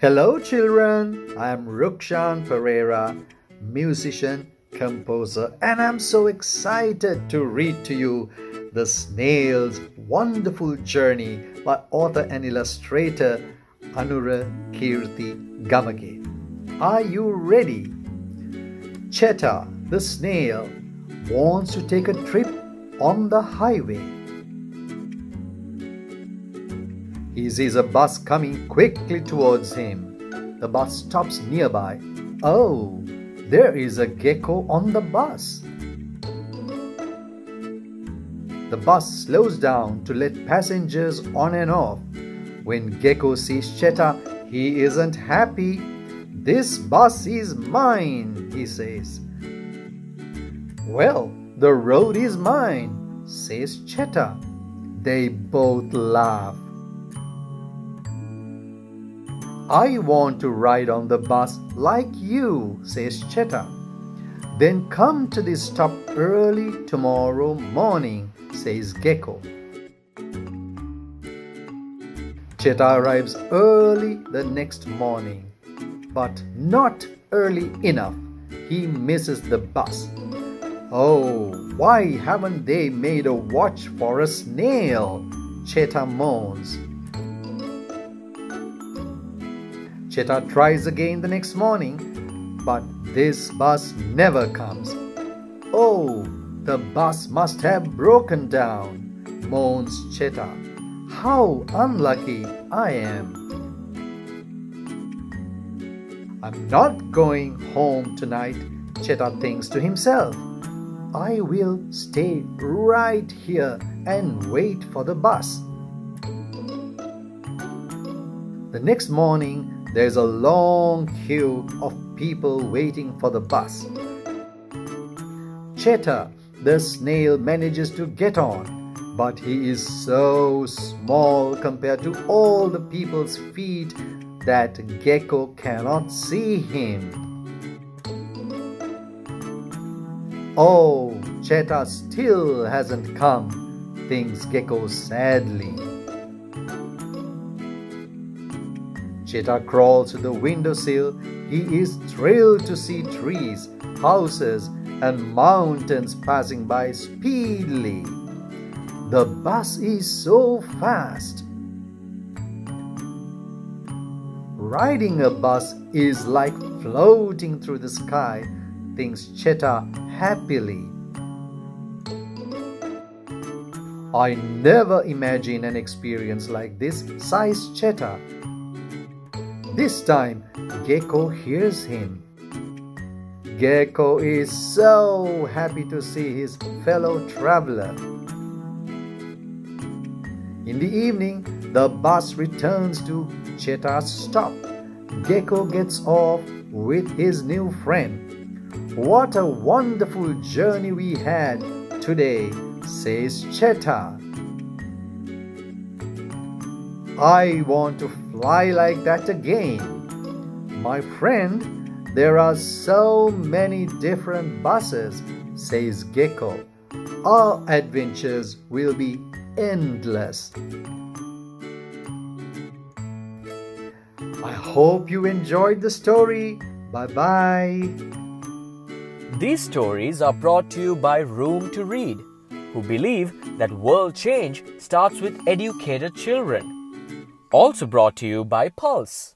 Hello children, I am Rukshan Pereira, musician, composer, and I'm so excited to read to you The Snail's Wonderful Journey by author and illustrator Anura Kirti Gamage. Are you ready? Chetta, the snail, wants to take a trip on the highway. He sees a bus coming quickly towards him. The bus stops nearby. Oh, there is a gecko on the bus. The bus slows down to let passengers on and off. When Gecko sees Chetta, he isn't happy. "This bus is mine," he says. "Well, the road is mine," says Chetta. They both laugh. "I want to ride on the bus like you," says Chetta. "Then come to this stop early tomorrow morning," says Gecko. Chetta arrives early the next morning, but not early enough. He misses the bus. "Oh, why haven't they made a watch for a snail?" Chetta moans. Chetta tries again the next morning, but this bus never comes. "Oh, the bus must have broken down," moans Chetta. "How unlucky I am." "I'm not going home tonight," Chetta thinks to himself. "I will stay right here and wait for the bus." The next morning, there's a long queue of people waiting for the bus. Chetta, the snail, manages to get on, but he is so small compared to all the people's feet that Gecko cannot see him. "Oh, Chetta still hasn't come," thinks Gecko sadly. Chetta crawls to the windowsill. He is thrilled to see trees, houses, and mountains passing by speedily. The bus is so fast. "Riding a bus is like floating through the sky," thinks Chetta happily. "I never imagined an experience like this," sighs Chetta. This time, Gecko hears him. Gecko is so happy to see his fellow traveler. In the evening, the bus returns to Chetta's stop. Gecko gets off with his new friend. "What a wonderful journey we had today," says Chetta. "I want to fly like that again." "My friend, there are so many different buses," says Gecko. "Our adventures will be endless." I hope you enjoyed the story. Bye-bye. These stories are brought to you by Room to Read, who believe that world change starts with educated children. Also brought to you by Pulse.